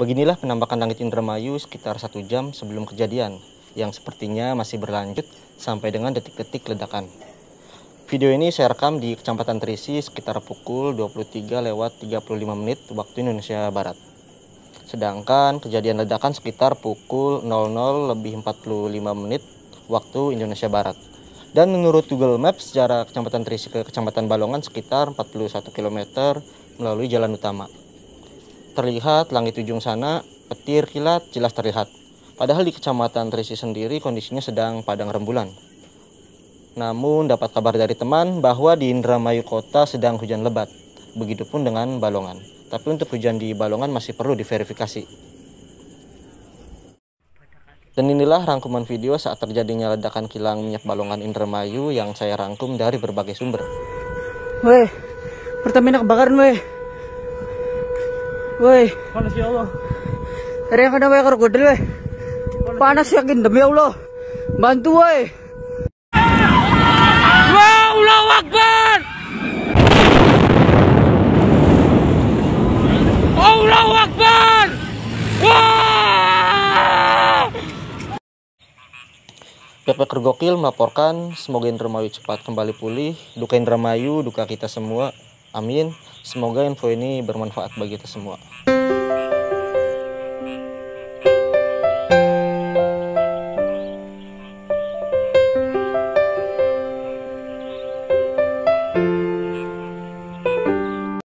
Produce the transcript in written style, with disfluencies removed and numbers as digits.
Beginilah penampakan langit Indramayu sekitar 1 jam sebelum kejadian, yang sepertinya masih berlanjut sampai dengan detik-detik ledakan. Video ini saya rekam di Kecamatan Terisi sekitar pukul 23:35 waktu Indonesia Barat. Sedangkan kejadian ledakan sekitar pukul 00:45 waktu Indonesia Barat. Dan menurut Google Maps, jarak Kecamatan Terisi ke Kecamatan Balongan sekitar 41 km melalui jalan utama. Terlihat langit ujung sana, petir kilat jelas terlihat. Padahal di Kecamatan Terisi sendiri kondisinya sedang padang rembulan. Namun dapat kabar dari teman bahwa di Indramayu kota sedang hujan lebat. Begitupun dengan Balongan. Tapi untuk hujan di Balongan masih perlu diverifikasi. Dan inilah rangkuman video saat terjadinya ledakan kilang minyak Balongan Indramayu yang saya rangkum dari berbagai sumber. Weh, Pertamina kebakaran weh. Weh, panas ya Allah. Rek ada weh krokodil weh. Panas yakin demi Allah. Bantu weh. Allahu Akbar. Allahu Akbar. Pihak Gokil melaporkan, semoga Indramayu cepat kembali pulih. Duka Indramayu, duka kita semua. Amin. Semoga info ini bermanfaat bagi kita semua.